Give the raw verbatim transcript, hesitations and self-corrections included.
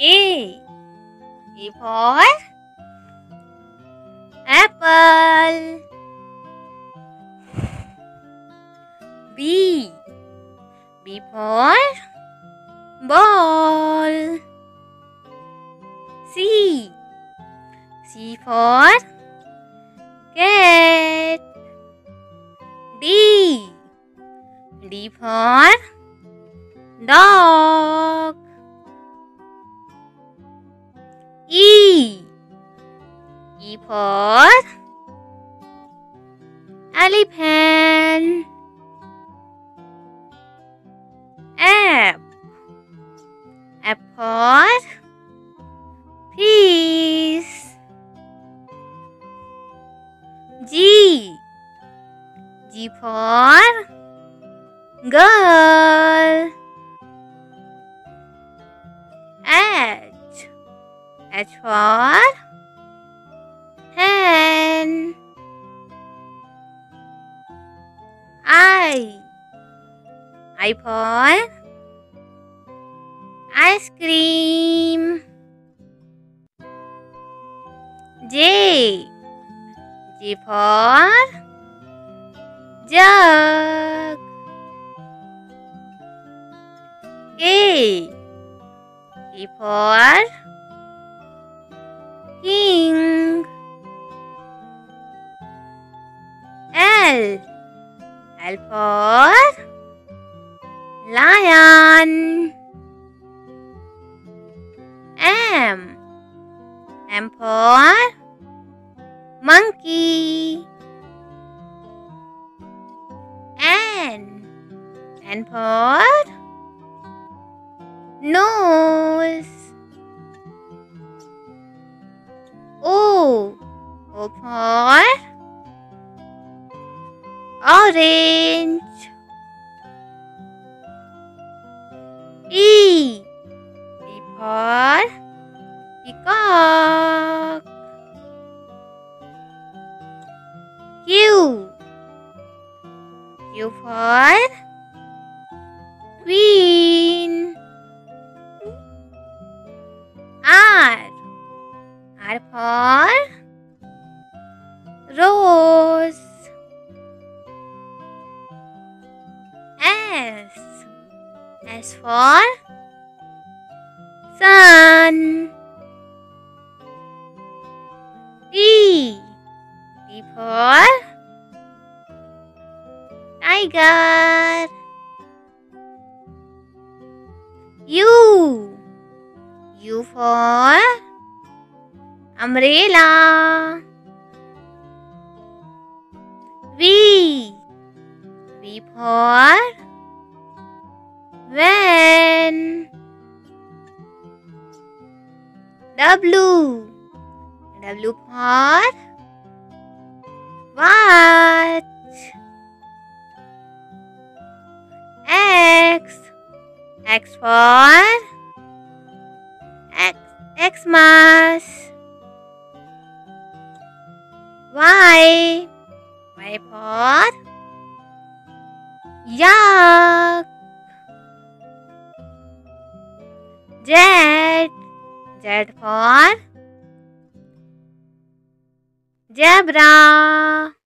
A. A for apple. B. B for ball. C. C for cat. D. D for dog. E. E for elephant. F. F for peace. G. G for girl. H. H for hand. I. I for ice cream. J. J for jug. K. K for king. L. L for lion. M. M for monkey. N. N for nose. O. O for orange. E. E for peacock. Q. Q for queen. R. R for rose. S. S for sun. T. T for tiger. U. U for umbrella. V. V for when. W. W for watch. X. X for X, Xmas. Y. Y for yak. Z. Z for Jabra.